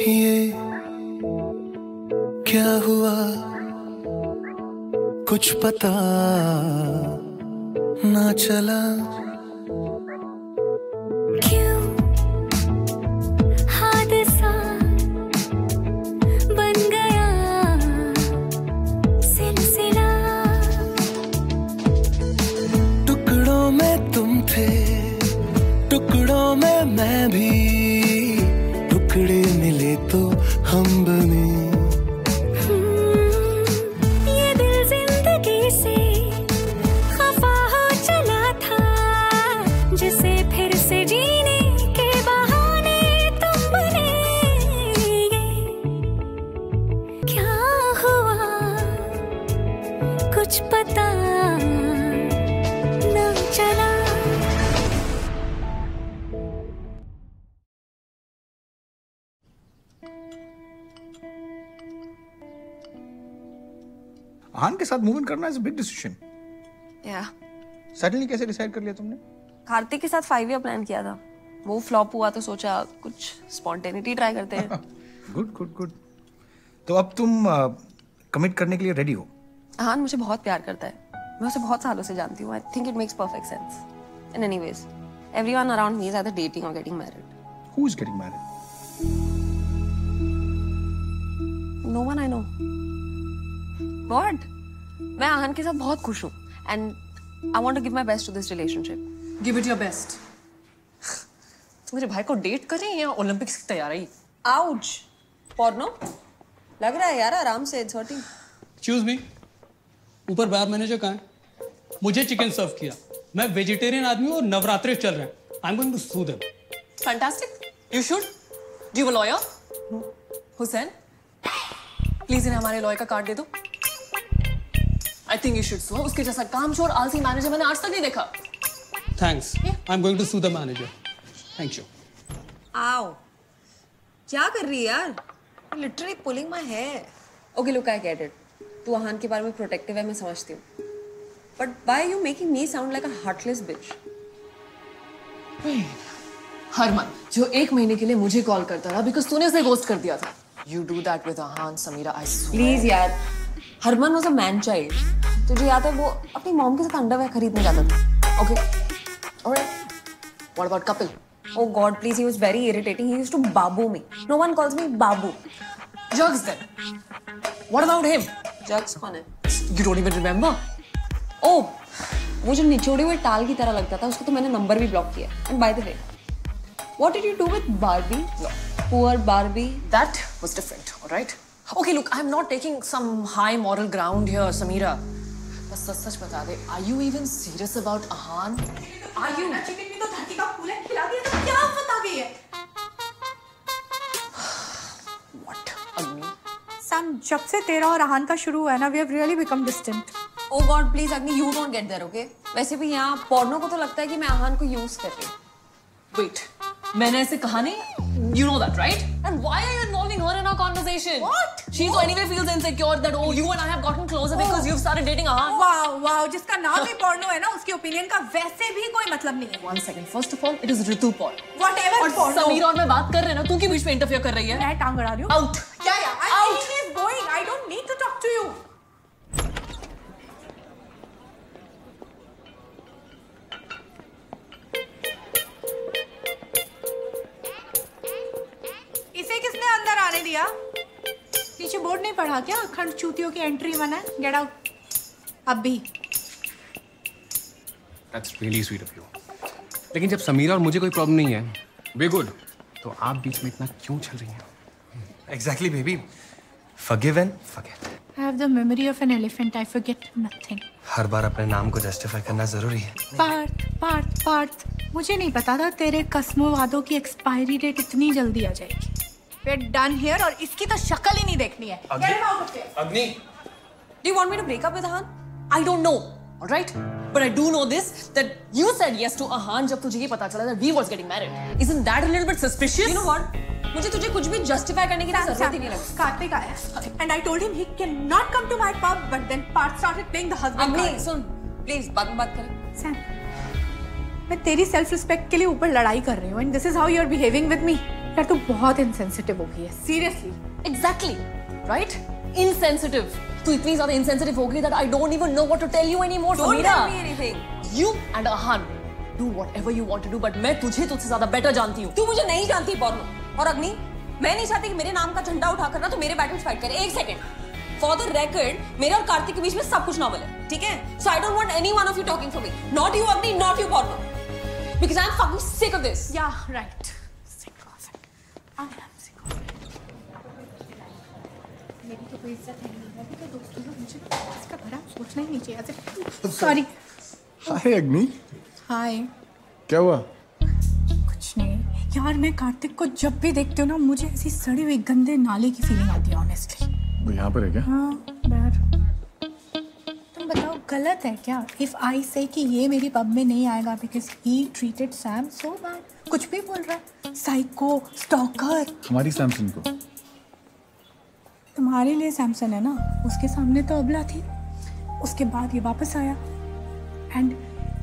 ये क्या हुआ कुछ पता ना चला, क्यों हादसा बन गया सिलसिला। टुकड़ों में तुम थे, टुकड़ों में मैं भी, टुकड़े मिले तो हम बने। ये दिल जिंदगी से खफा हो चला था, जिसे फिर से जीने के बहाने तुम बने। क्या हुआ कुछ पता न चला। आहान के साथ मूवमेंट करना इज अ बिग डिसीजन। या सडनली कैसे डिसाइड कर लिया तुमने? कार्तिक के साथ 5 ईयर प्लान किया था, वो फ्लॉप हुआ तो सोचा कुछ स्पॉन्टेनिटी ट्राई करते हैं। Good good good. तो अब तुम कमिट करने के लिए रेडी हो? आहान मुझे बहुत प्यार करता है, मैं उसे बहुत सालों से जानती हूँ। I think it makes perfect sense. And anyways everyone around me is either dating और getting married. Who is getting married? No one I know. What? मैं आहान के साथ बहुत खुश हूँ and I want to give my best to this relationship. Give it your best. मेरे भाई को डेट करें या ओलंपिक्स की तैयारी? Ouch. Porno? लग रहा है यार आराम से it's hurting. Excuse me. ऊपर बार मैनेजर कहाँ है? मुझे चिकन सर्व किया। मैं वेजिटेरियन आदमी हूँ और नवरात्रे चल रहे हैं। I'm going to sue them. Fantastic. You should. Do you have a lawyer? No. Hussein, please इन्हें हमारे लॉयर का कार्ड दे दो। I think you should sue. उसके जैसा कामचोर आलसी मैनेजर मैंने आज तक नहीं देखा। Thanks. I'm going to sue the manager. Thank you. Ow. क्या कर रही है यार? Literally pulling my hair. Okay, look, I get it. तू आहान के बारे में protective है, मैं समझती हूँ. But why are you making me sound like a heartless bitch? Harman, जो 1 महीने के लिए मुझे कॉल करता रहा, because तूने उसे ghost कर दिया था. You do that with Ahaan, Samira. I swear. Please, यार. Harman was a man child. तुझे याद है वो अपनी मॉम के साथ अंडरवेयर खरीदने जाता था। Okay alright. What about Kapil? Oh God please, he was very irritating. He used to babu me. No one calls me babu. Jags then. What about him? Jags कौन है? You don't even remember? Oh वो जो निचोड़े हुए टाल की तरह लगता था, उसको तो मैंने नंबर भी ब्लॉक किया। And by the way, what did you do with Barbie? Poor Barbie. That was different, alright? Okay, look, I'm not taking some high moral ground here, Samira. But सच बता दे, are you even serious about Ahaan? Are you? Chicken में तो धरती का फूल है, खिला दिया तो क्या बता गई है? What? Agni? Sam, जब से तेरा और Ahaan का शुरू हुआ है ना, we have really become distant. Oh God, please, Agni, you don't get there, okay? वैसे भी यहाँ पोर्नो को तो लगता है कि मैं Ahaan को use कर रही हूँ. Wait, मैंने ऐसे कहा नहीं? You know that, right? And why are you involving her in our conversation? What? She so anyway feels insecure that oh, you and I have gotten closer because you've started dating Ahaan. Wow, wow. जिसका नाम ही porno है ना, उसकी opinion का वैसे भी कोई मतलब नहीं है. One second. First of all, it is Rituporno. Whatever. और समीर और मैं बात कर रहे हैं ना, तू क्यों बीच में interfere कर रही है? मैं टांग अड़ा रही हूँ. Out. Yeah, yeah. Out. He is going. I don't need to talk to you. Teacher board नहीं पढ़ा क्या? अखंड चूतियों की एंट्री मना है। Get out. अब भी। That's really sweet of you. लेकिन जब समीरा और मुझे कोई प्रॉब्लम नहीं है, वे गुड, तो आप बीच में इतना क्यों चल रही हैं? Exactly, baby. Forgive and forget. I have the memory of an elephant. I forget nothing. हर बार अपने नाम को जस्टिफाई करना जरूरी है। पार्थ, पार्थ, पार्थ। मुझे नहीं पता था तेरे कसमों वादों की एक्सपायरी डेट इतनी जल्दी आ जाएगी। We're done here, और इसकी तो शक्ल ही नहीं देखनी है। अग्नि, do you want me to break up with Ahaan? I don't know, all right? But I do know this, that you said yes to Ahaan जब तुझे ये पता चला that we was getting married. Isn't that a little bit suspicious? You know what? मुझे तुझे कुछ भी justify करने की ज़रूरत ही नहीं लगती। कार्तिक आया, and I told him he cannot come to my pub, but then Parth started playing the husband card. अग्नि, सुन, please बात करें। सैम, मैं तेरी self respect के लिए ऊपर लड़ाई कर रही हूँ, and this is how you're behaving with me. यार तू बहुत इनसेंसिटिव हो गई है। Seriously, exactly, right? इनसेंसिटिव। तू इतनी ज़्यादा इनसेंसिटिव हो गई that I don't even know what to tell you anymore, Samira. Don't tell me anything. You and Ahaan do whatever you want to do, but मैं तुझे तुझसे ज़्यादा बेटर जानती हूँ। तू मुझे नहीं जानती पोर्नो। और अग्नि, मैं नहीं चाहती कि मेरे नाम का झंडा उठाकर ना तो मेरे बैटल फाइट करे। एक सेकंड, फॉर द रिकॉर्ड, मेरे और कार्तिक के बीच में सब कुछ नॉर्मल है, ठीक है? So I don't want anyone of you talking for me, not you Agni, not you porno, because I am fucking sick of this. Yeah right, sick of it, I am sick of it. मेरी तो कोई इज्जत नहीं है, मेरे तो दोस्तों लोग मुझे इसका भरा सोचना ही नहीं चाहिए। सॉरी। हाय अग्नि। हाय, क्या हुआ? कुछ नहीं यार, मैं कार्तिक को जब भी देखती हूँ ना मुझे ऐसी सड़ी हुई गंदे नाले की फीलिंग आती है ऑनेस्टली। वो यहाँ पर है क्या? हाँ यार, तुम बताओ गलत है क्या इफ आई से कि ये मेरी पब में नहीं आएगा because he treated Sam so bad? कुछ भी बोल रहा है, साइको, स्टॉकर। हमारी सैमसन को, तुम्हारे लिए सैमसन है ना, उसके सामने तो अबला थी, उसके बाद ये वापस आया and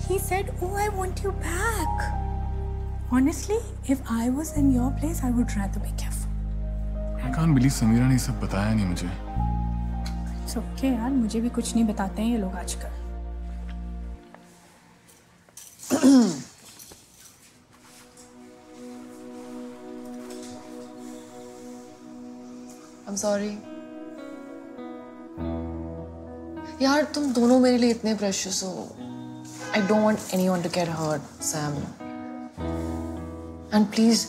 he said, oh I want you back. Honestly, if I was in your place, I would rather be careful. I can't believe Samira ने सब बताया नहीं मुझे। It's okay यार, मुझे भी कुछ नहीं बताते हैं ये लोग आजकल। I'm sorry. यार तुम दोनों मेरे लिए इतने precious हो। I don't want anyone to get hurt, Sam. And please,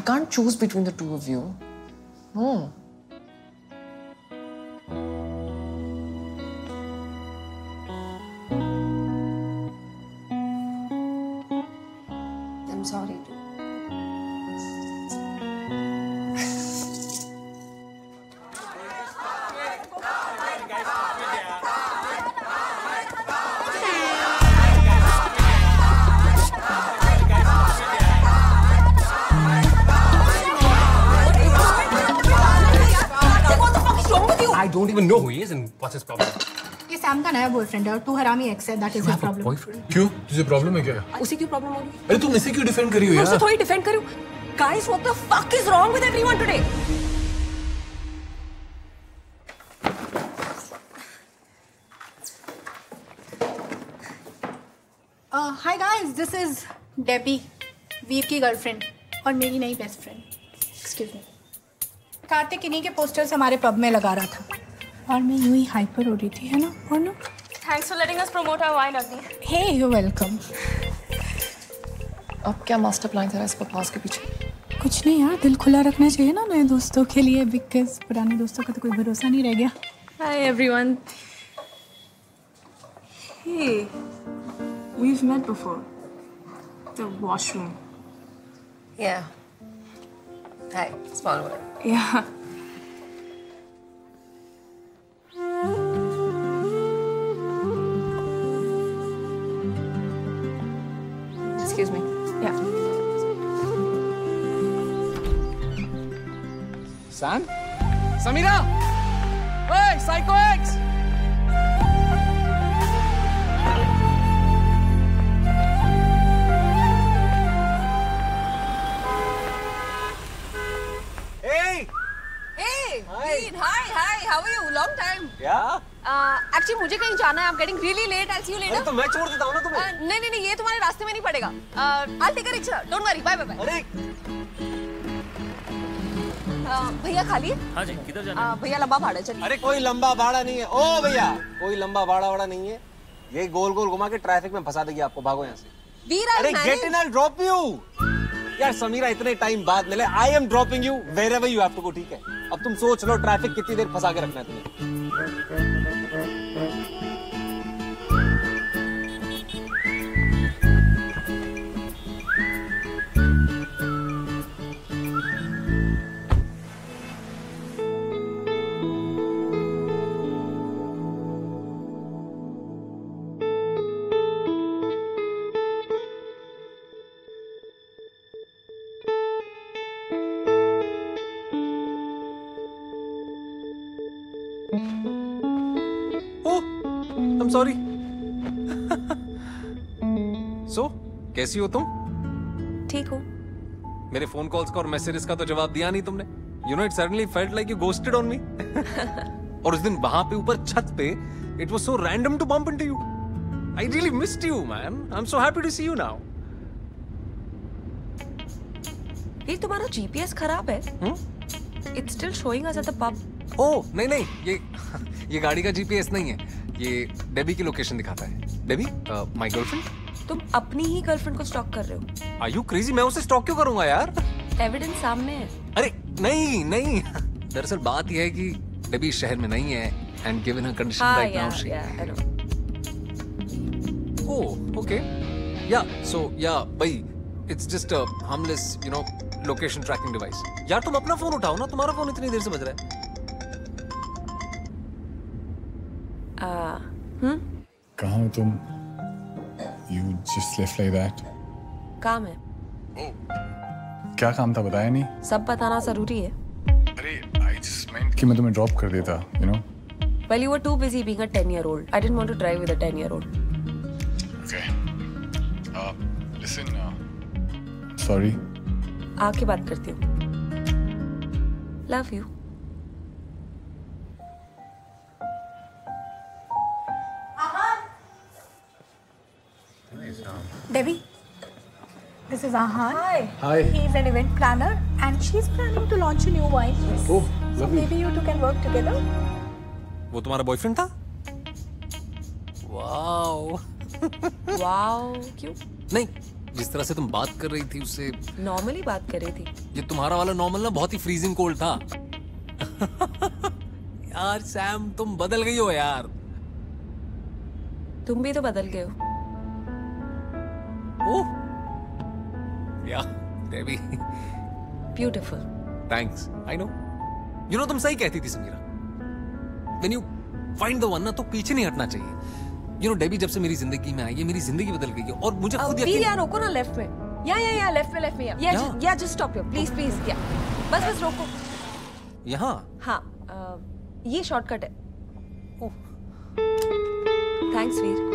I can't choose between the two of you. No. I'm sorry too. Don't even know who he is and what's his problem. ये Sam का नया boyfriend है और तू हरामी x है, that is his problem. Boyfriend? क्यों? तुझे प्रॉब्लम है क्या? उसी क्यों प्रॉब्लम होगी? अरे तुम इसे क्यों डिफेंड कर रही हो यार? मैं उसे थोड़ी डिफेंड कर रही हूँ। Guys, what the fuck is wrong with everyone today? Hi guys, this is Debbie, वीर की गर्लफ्रेंड और मेरी नई best friend. Excuse me. Kartik इन्हीं के पोस्टर्स हमारे पब में लगा रहा था और मैं यूं ही हाइपर हो रही थी, है ना? और ना, thanks for letting us promote our wine Agni. Hey, you welcome. अब क्या मास्टर प्लान था इस बकवास के पीछे? कुछ नहीं यार, दिल खुला रखना चाहिए ना नए दोस्तों के लिए, बिकॉज पुराने दोस्तों का तो कोई भरोसा नहीं रह गया। Hi everyone, hey we have met before the washroom. Yeah hi, small world. Yeah Excuse me. Yeah. Sam? Samira! Hey, Psycho X! Hey! Hey! Hi. Dean, hi, hi. How are you? Long time. Yeah? Actually मुझे कहीं जाना है। I'm getting really late. I'll see you later. तो मैं छोड़ देता हूँ ना तुम्हें। नहीं नहीं नहीं, ये तुम्हारे रास्ते में नहीं पड़ेगा। I'll take a rickshaw. Don't worry. Bye bye bye. अरे भैया खाली है? हाँ जी, किधर जाना है? भैया लंबा भाड़ा चलिए। अरे कोई लंबा भाड़ा नहीं है। ओ भैया, कोई लंबा भाड़ा वाड़ा नहीं है। ये गोल गोल घुमा के ट्रैफिक में फंसा देगी आपको। भागो यहाँ से। अरे get in, I will drop you. यार समीरा इतने टाइम बाद मिले। I am dropping you wherever you have to go, ठीक है? अब तुम सोच लो ट्रैफिक कितनी देर फंसा के रखना है सॉरी। कैसी हो तुम? ठीक हो। मेरे फोन कॉल्स का और मैसेजेस का तो जवाब दिया नहीं तुमने। You know it suddenly felt like you ghosted on me. और उस दिन वहां पे ऊपर छत पे it was so random to bump into you. I really missed you man. I am so happy to see you now. ये तुम्हारा जीपीएस खराब है। It's still showing us at the pub. Oh नहीं नहीं, ये गाड़ी का जीपीएस नहीं है, ये डेबी की लोकेशन दिखाता है। Debbie my girlfriend. तुम अपनी ही गर्लफ्रेंड को स्टॉक कर रहे हो। Are you crazy? मैं उसे स्टॉक क्यों करूंगा यार, एविडेंस सामने है। अरे नहीं नहीं, दरअसल बात यह है कि डेबी शहर में नहीं है and given her condition right now she. Oh okay yeah so yeah भाई it's just a harmless you know location tracking device. यार तुम अपना फोन उठाओ ना, तुम्हारा फोन इतनी देर से बज रहा है। कहाँ हो तुम? You just left like that. काम है। क्या काम था बताया नहीं? सब बताना जरूरी है। अरे I just meant कि मैं तुम्हें ड्रॉप कर देता, you know? Well, you were too busy being a 10-year-old. I didn't want to drive with a 10-year-old. Okay. Listen. Sorry. आके बात करती हूँ। Love you. Debbie, this is Ahaan. Hi. Hi. He's an event planner, and she's planning to launch a new wine list. Oh, lovely. So maybe you two can work together. वो तुम्हारा boyfriend था? Wow. Wow क्यों? नहीं, जिस तरह से तुम बात कर रही थी उससे। नॉर्मली बात कर रही थी। ये तुम्हारा वाला नॉर्मल ना बहुत ही फ्रीजिंग कोल्ड था। यार सैम तुम बदल गई हो यार। तुम भी तो बदल गए हो। Oh, yeah, Debbie. Beautiful. Thanks. I know. You know तुम सही कहती थी Samira. When you find the one ना तो पीछे नहीं हटना चाहिए. You know Debbie जब से मेरी जिंदगी में आई है मेरी जिंदगी बदल गई है और मुझे खुद यकीन. यार रोको ना लेफ्ट में. या लेफ्ट में या just stop here please please या. बस रोको. यहाँ. हाँ ये शॉर्टकट है. Oh. Thanks Veer.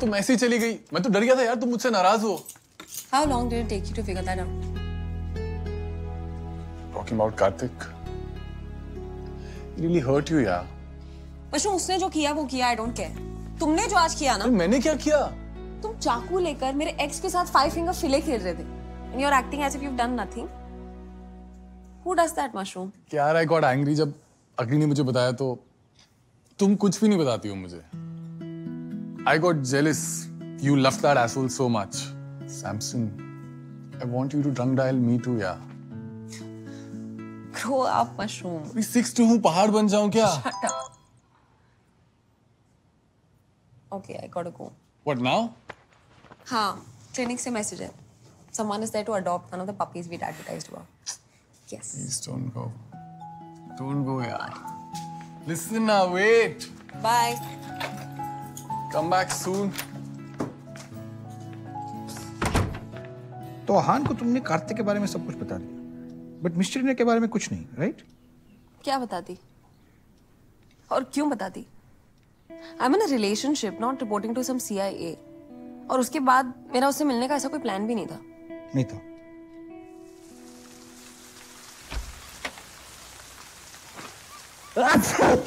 तुम ऐसी चली गई, मैं तो डर गया था यार, तुम मुझसे नाराज हो। How long did it take you to figure that out? Talking about Kartik, it really hurt you यार। बच्चों उसने जो किया वो किया, I don't care। तुमने जो आज किया ना? मैंने क्या किया? तुम चाकू लेकर मेरे एक्स के साथ 5 फिंगर फिले खेल रहे थे। And you're acting as if you've done nothing. Who does that, Mushroom? यार I got angry जब अग्नि ने मुझे बताया तो तुम कुछ भी नहीं बताती हो मुझे। I got jealous. You loved that asshole so much, Samson. I want you to drunk dial me too, yeah. Grow up, Mushroom. मैं 6'2" हूँ, पहाड़ बन जाऊँ क्या? Shut up. Okay, I gotta go. What now? हाँ, clinic से message है. Someone is there to adopt one of the puppies we'd advertised about. Yes. Please don't go. Don't go, yeah. Listen now, wait. Bye. Come back soon. तो आहान को तुमने कार्तिक के बारे में सब कुछ बता दिया, बट मिस्टर ने के बारे में कुछ नहीं, right? क्या बताती? और क्यों बताती? I'm in a relationship, not reporting to some CIA. और उसके बाद मेरा उससे मिलने का ऐसा कोई प्लान भी नहीं था। नहीं था।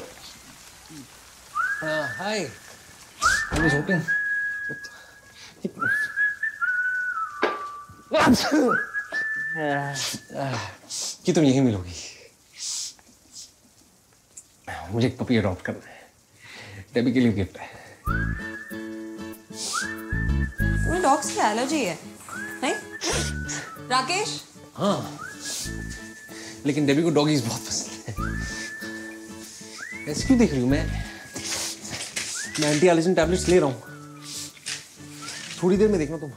Hi. I was hoping. कि तुम यही मिलोगी। मुझे एक पपी अडॉप्ट करना है, डेबी के लिए गिफ्ट है। तुम्हें डॉग्स की एलर्जी है। नहीं? राकेश? हाँ, लेकिन डेबी को डॉगीज बहुत पसंद है। ऐसे क्यों देख रही हूँ? मैं एंटी एलर्जन टैबलेट्स ले रहा हूँ। थोड़ी देर में देखना तुम,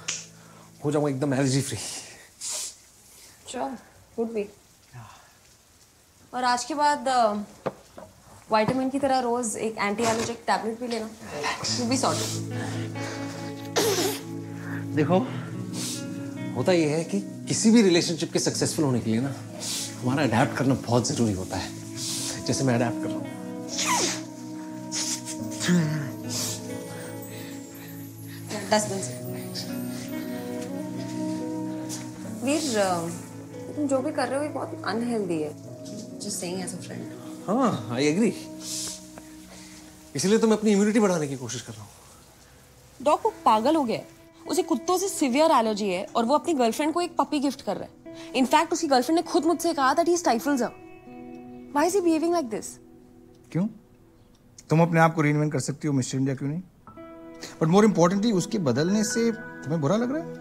हो जाऊंगा एकदम एलर्जी फ्री। Good B. और आज के बाद विटामिन की तरह रोज एक एंटी एलर्जिक टैबलेट भी लेना। You be sorted. देखो, होता यह है कि किसी भी रिलेशनशिप के सक्सेसफुल होने के लिए ना हमारा अडैप्ट करना बहुत जरूरी होता है, जैसे मैं अडैप्ट कर रहा हूँ। वीर, तुम जो भी कर रहे हो ये बहुत अनहेल्दी है। Just saying as a friend. हाँ, I agree. इसलिए तो मैं अपनी इम्यूनिटी बढ़ाने की कोशिश कर रहा हूँ। डॉग को पागल हो गया है। उसे कुत्तों से सीवियर एलर्जी है और वो अपनी गर्लफ्रेंड को एक पपी गिफ्ट कर रहा है। इनफैक्ट उसकी गर्लफ्रेंड ने खुद मुझसे कहा that he stifles her. Why is he behaving like this? क्यों? तुम अपने आप को रीइन्वेंट कर सकती हो, मिस्टर इंडिया, क्यों नहीं? बट मोर इम्पोर्टेंटली, उसके बदलने से तुम्हें बुरा लग रहा है?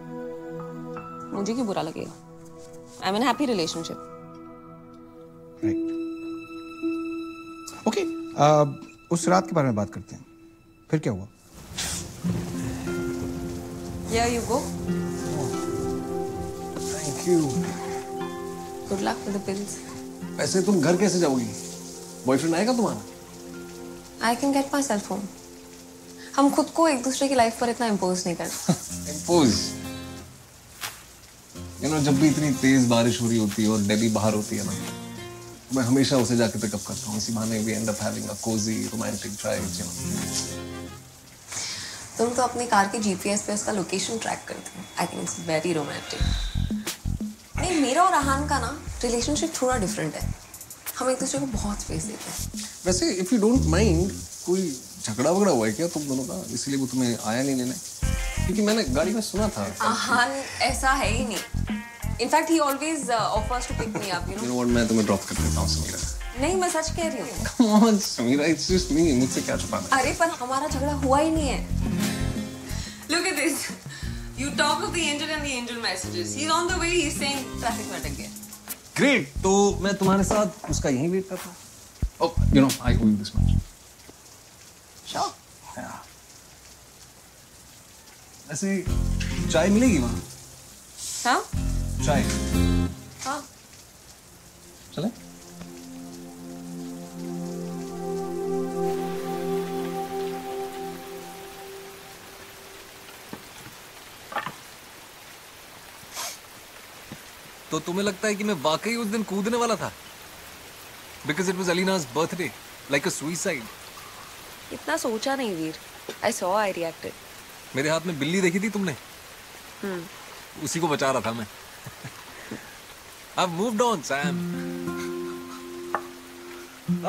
मुझे क्यों बुरा लगेगा? I'm in a happy relationship. Right, okay, उस रात के बारे में बात करते हैं। फिर क्या हुआ? Here you go. Thank you. Good luck with the pills. वैसे तुम घर कैसे जाओगी? बॉयफ्रेंड आएगा तुम्हारा? I can get myself home. हम खुद को एक दूसरे की लाइफ पर इतना इम्पोज नहीं करते। इम्पोज? You know, जब भी इतनी तेज बारिश हो रही होती है और डेबी बाहर होती है ना, मैं हमेशा उसे जाके पिकअप करता हूँ। इसी बहाने we end up having a cosy romantic drive. तुम तो अपनी कार के जीपीएस पे उसका लोकेशन ट्रैक करती हो। I think it's very romantic. नहीं, मेरा और अहान का ना रिलेशनशिप थोड़ा डिफरेंट है। हम एक दूसरे को बहुत स्पेस देते हैं। वैसे इफ यू डोंट माइंड, कोई झगड़ा वगड़ा हुआ है क्या तुम दोनों का, इसलिए वो तुम्हें आया नहीं लेने? क्योंकि मैंने गाड़ी में सुना था। अहान ऐसा है ही नहीं। In fact, he always offers to pick me up, you know. You know what? मैं तुम्हें drop कर देता हूँ, समीरा। नहीं, मैं सच कह रही हूँ। Come on, Samira, it's just me. मुझसे क्या छुपाना? अरे पर हमारा झगड़ा हुआ ही नहीं है। Look at this. You talk of the angel and the angel messages. He's on the way. He's saying traffic में अटक गया. Great. तो मैं तुम्हारे साथ उसका यहीं wait करता हूँ. Oh, you know, I owe you this much. Sure. Yeah. ऐसे चाय मिलेगी वहाँ? हाँ. चाय? हाँ। चले? तो तुम्हें लगता है कि मैं वाकई उस दिन कूदने वाला था? Because it was Alina's birthday, like a suicide. इतना सोचा नहीं वीर। I saw, I reacted. मेरे हाथ में बिल्ली देखी थी तुमने? उसी को बचा रहा था मैं। I've moved on, Sam.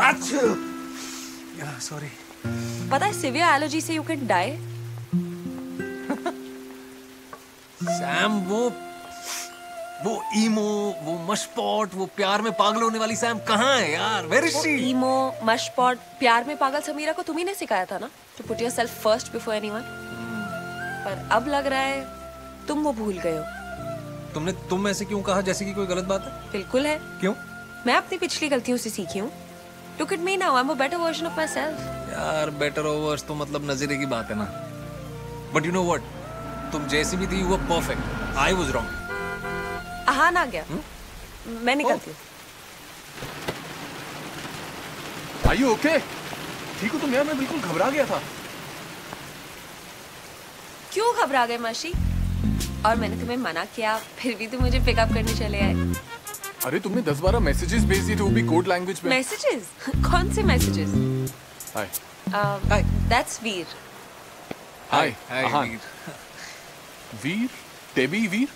Achoo! Yeah, sorry. पता है severe allergy से you can die. Sam, वो emo, वो मशपॉट, वो प्यार में पागल होने वाली Sam कहाँ है यार? Where is she? emo, मशपॉट, प्यार में पागल समीरा को तुम ही ने सिखाया था ना? To put yourself first before anyone. पर अब लग रहा है तुम वो भूल गए हो। तुमने तुम ऐसे क्यों कहा जैसे कि कोई गलत बात है? बिल्कुल है। क्यों? मैं अपनी पिछली गलतियों से सीखी हूँ। Look at me now, I'm a better version of myself. यार better or worse तो मतलब नजरे की बात है ना। But you know what? तुम जैसी भी थी, you were perfect. I was wrong. हाँ ना गया। मैं निकलती हूँ। Are you okay? ठीक हो तुम? यार मैं बिल्कुल घबरा गया था। क्यों घबरा गए माशी? और मैंने तुम्हें मना किया, फिर भी तुम मुझे पिकअप करने चले आए। अरे तुमने 10-12 मैसेजेस भेज दिए थे, वो भी कोड लैंग्वेज में। मैसेजेस? कौन से messages? Hi. Hi. That's Veer. Hi. Hi Veer. Veer? Debbie Veer?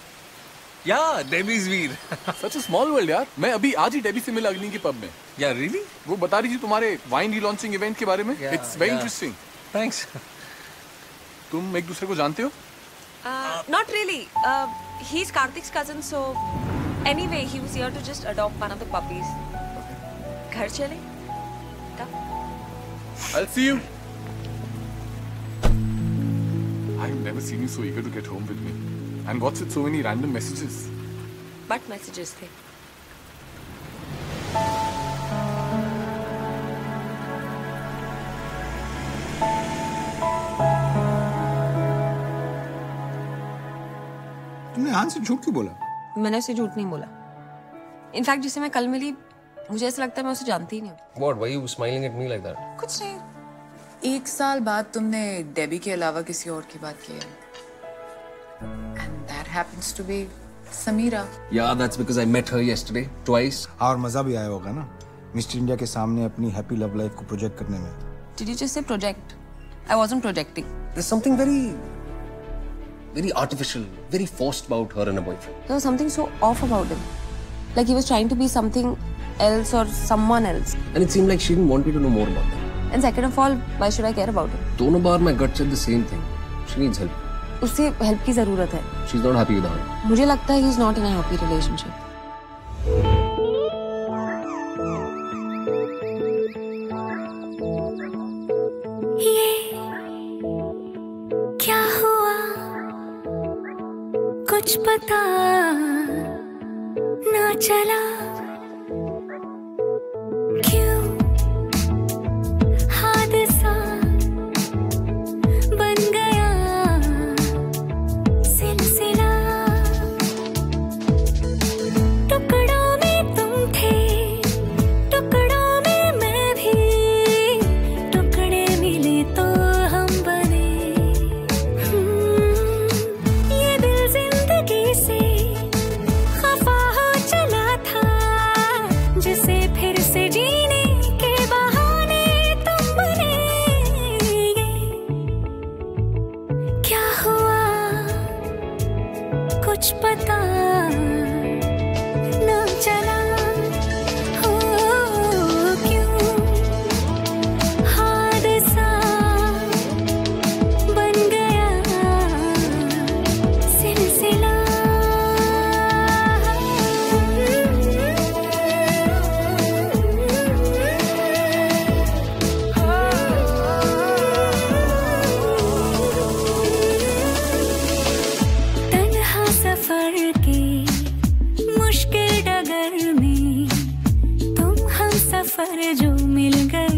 Yeah, Debbie's Veer. Such a small world यार। मैं अभी आज ही डेबी से मिला अग्नि की पब में। या रियली? वो बता रही थी तुम्हारे वाइन रिलॉन्चिंग इवेंट के बारे में। It's very interesting. Thanks. तुम एक दूसरे को जानते हो? Not really. He's Kartik's cousin, so anyway, he was here to just adopt one of the puppies. घर चले? कब? I'll see you. I've never seen you so eager to get home with me. And what's with so many random messages? But messages थे. तुमने आहान से झूठ क्यों बोला? मैंने उसे झूठ नहीं बोला. इनफैक्ट जिसे मैं कल मिली, मुझे ऐसा लगता है मैं उसे जानती ही नहीं हूँ. What? Why you smiling at me like that? कुछ नहीं. एक साल बाद तुमने डेबी के अलावा किसी और की बात की है. And that happens to be Samira. Yeah, that's because I met her yesterday twice. और मजा भी आया होगा ना मिस्टर इंडिया के सामने अपनी हैप्पी लव लाइफ को प्रोजेक्ट करने में. Did you just say project? I wasn't projecting. There's something very artificial, very forced about her and her boyfriend. There was something so off about him. Like he was trying to be something else or someone else. And it seemed like she didn't want me to know more about that. And second of all, why should I care about him? दोनों बार my gut said the same thing. She needs help. उससे help की जरूरत है. She's not happy with her. मुझे लगता है he is not in a happy relationship. ये क्या हुआ? कुछ पता ना चला. जो मिल गए